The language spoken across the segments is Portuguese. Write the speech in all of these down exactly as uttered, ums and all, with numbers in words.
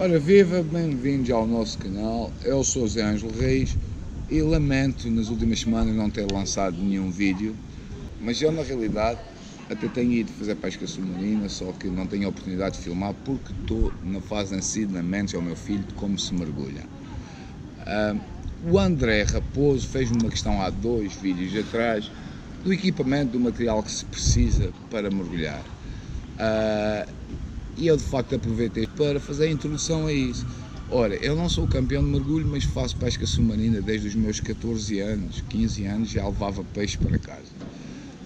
Ora viva, bem-vindos ao nosso canal, eu sou Zé Ângelo Reis e lamento nas últimas semanas não ter lançado nenhum vídeo, mas eu na realidade até tenho ido fazer pesca submarina, só que não tenho a oportunidade de filmar porque estou na fase de ensinamentos ao meu filho de como se mergulha. Um, o André Raposo fez-me uma questão há dois vídeos atrás do equipamento, do material que se precisa para mergulhar. Uh, e eu de facto aproveitei para fazer a introdução a isso. Ora, eu não sou campeão de mergulho, mas faço pesca submarina desde os meus catorze anos, quinze anos, já levava peixe para casa.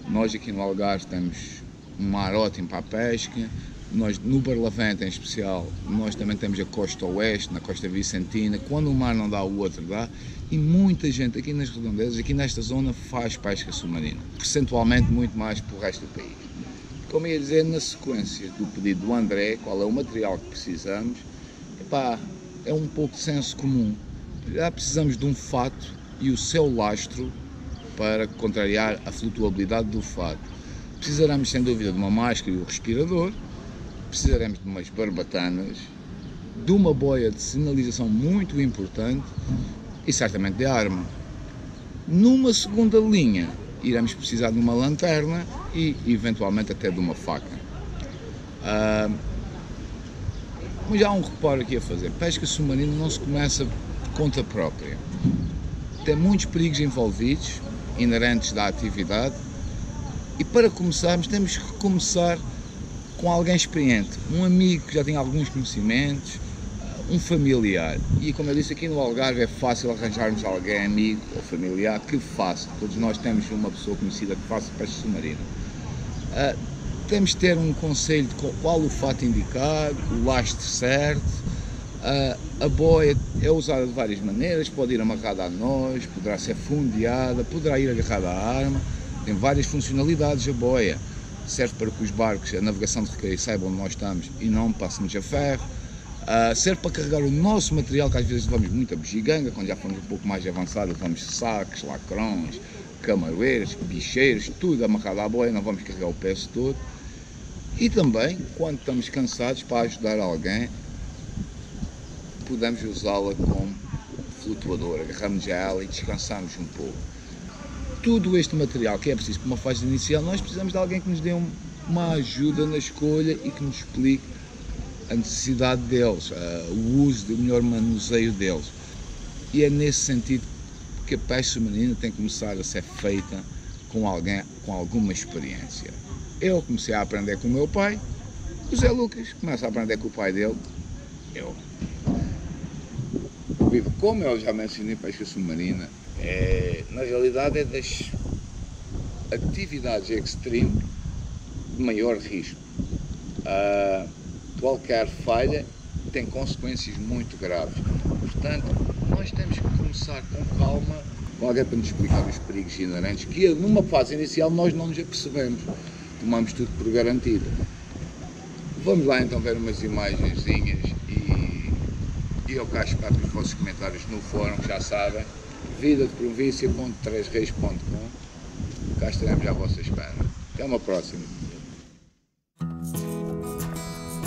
Nós aqui no Algarve temos um mar ótimo para a pesca, nós no Barlavento em especial, nós também temos a costa oeste, na costa vicentina, quando um mar não dá o outro dá, e muita gente aqui nas Redondezas, aqui nesta zona faz pesca submarina, percentualmente muito mais para o resto do país. Como ia dizer, na sequência do pedido do André, qual é o material que precisamos, epá, é um pouco de senso comum. Já precisamos de um fato e o seu lastro para contrariar a flutuabilidade do fato. Precisaremos, sem dúvida, de uma máscara e um respirador, precisaremos de umas barbatanas, de uma boia de sinalização muito importante e certamente de arma. Numa segunda linha, iremos precisar de uma lanterna e, eventualmente, até de uma faca. Ah, mas há um reparo aqui a fazer. Pesca submarina não se começa por conta própria. Tem muitos perigos envolvidos, inerentes da atividade, e para começarmos temos que começar com alguém experiente, um amigo que já tem alguns conhecimentos, um familiar. E como eu disse, aqui no Algarve é fácil arranjarmos alguém amigo ou familiar que faça. Todos nós temos uma pessoa conhecida que faça pesca submarina. Uh, temos de ter um conselho de qual o fato indicado, o lastro certo. Uh, a boia é usada de várias maneiras, pode ir amarrada a nós, poderá ser fundeada, poderá ir agarrada à arma. Tem várias funcionalidades a boia. Serve para que os barcos, a navegação de recreio, saibam onde nós estamos e não passemos a ferro. Uh, serve para carregar o nosso material, que às vezes levamos muita bugiganga, quando já fomos um pouco mais avançados, levamos sacos, lacrões, camaroeiros, bicheiros, tudo amarrado à boia, não vamos carregar o peso todo. E também, quando estamos cansados, para ajudar alguém, podemos usá-la como flutuador, agarramos a ela e descansamos um pouco. Tudo este material que é preciso para uma fase inicial, nós precisamos de alguém que nos dê uma ajuda na escolha e que nos explique a necessidade deles, uh, o uso do melhor manuseio deles. E é nesse sentido que a pesca submarina tem que começar a ser feita com alguém com alguma experiência. Eu comecei a aprender com o meu pai, o Zé Lucas começa a aprender com o pai dele, eu. Como eu já mencionei, pesca submarina é, na realidade é das atividades extreme de maior risco. Uh, Qualquer falha tem consequências muito graves. Portanto, nós temos que começar com calma. Alguém para nos explicar os perigos inerentes, que numa fase inicial nós não nos apercebemos. Tomamos tudo por garantido. Vamos lá então ver umas imagenzinhas e, e eu cá espero os vossos comentários no fórum, que já sabem. Vida de província ponto três reis ponto com. Cá estaremos à vossa espera. Até uma próxima. Thank you.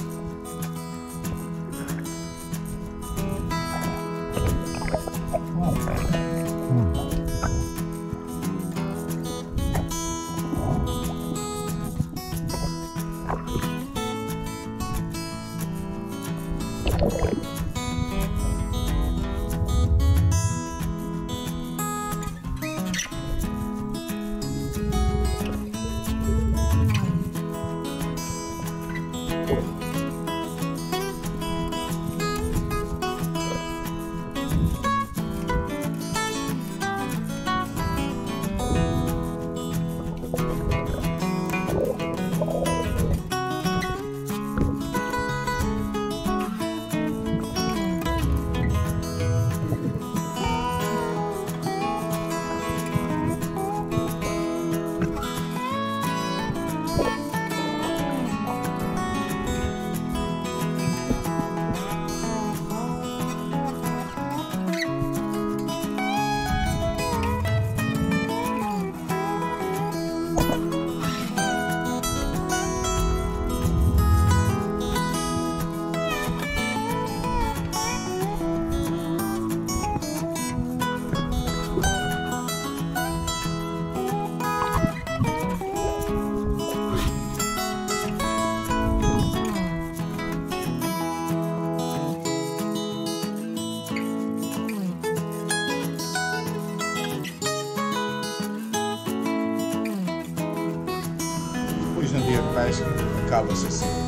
mais que acaba-se assim.